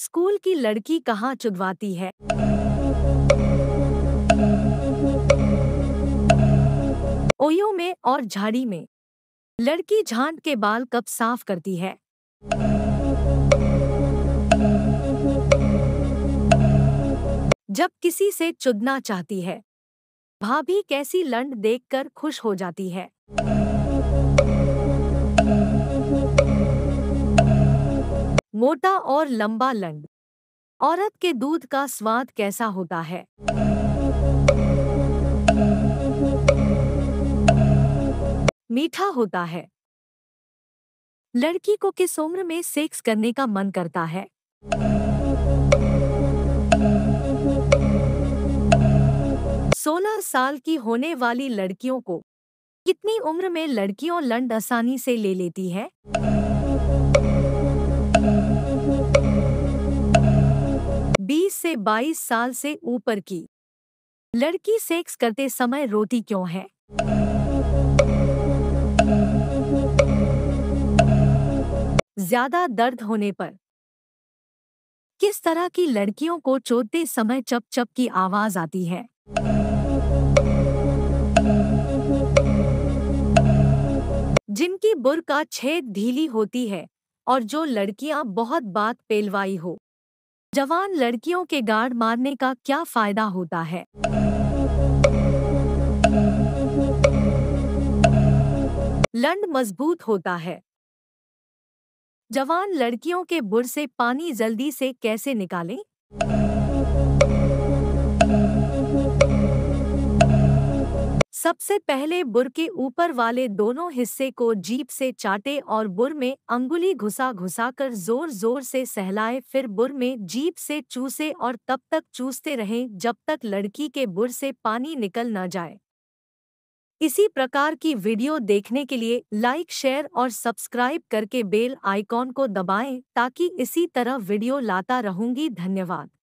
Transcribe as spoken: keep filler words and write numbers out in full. School की लड़की कहाँ चुदवाती है। ओयो में और झाड़ी में लड़की झांट के बाल कब साफ करती है। जब किसी से चुदना चाहती है, भाभी कैसी लंड देखकर खुश हो जाती है। मोटा और लंबा लंड, औरत के दूध का स्वाद कैसा होता है। मीठा होता है। लड़की को किस उम्र में सेक्स करने का मन करता है। सोलह साल की होने वाली लड़कियों को कितनी उम्र में लड़कियों लंड आसानी से ले लेती है। बीस से बाईस साल से ऊपर की लड़की सेक्स करते समय रोती क्यों है। ज्यादा दर्द होने पर किस तरह की लड़कियों को चोदते समय चप चप की आवाज आती है। जिनकी बुर्का छेद ढीली होती है और जो लड़कियां बहुत बात पेलवाई हो, जवान लड़कियों के गार्ड मारने का क्या फायदा होता है। लंड मजबूत होता है। जवान लड़कियों के बुर से पानी जल्दी से कैसे निकालें। सबसे पहले बुर के ऊपर वाले दोनों हिस्से को जीभ से चाटे और बुर में अंगुली घुसा घुसा कर जोर जोर से सहलाए, फिर बुर में जीभ से चूसे और तब तक चूसते रहें जब तक लड़की के बुर से पानी निकल न जाए। इसी प्रकार की वीडियो देखने के लिए लाइक, शेयर और सब्सक्राइब करके बेल आइकॉन को दबाएं ताकि इसी तरह वीडियो लाता रहूंगी। धन्यवाद।